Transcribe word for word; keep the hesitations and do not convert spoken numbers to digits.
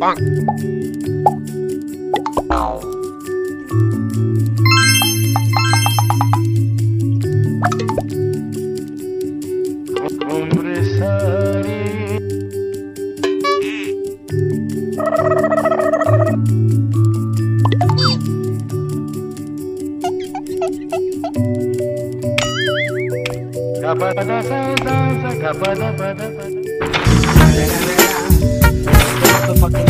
What the fuck?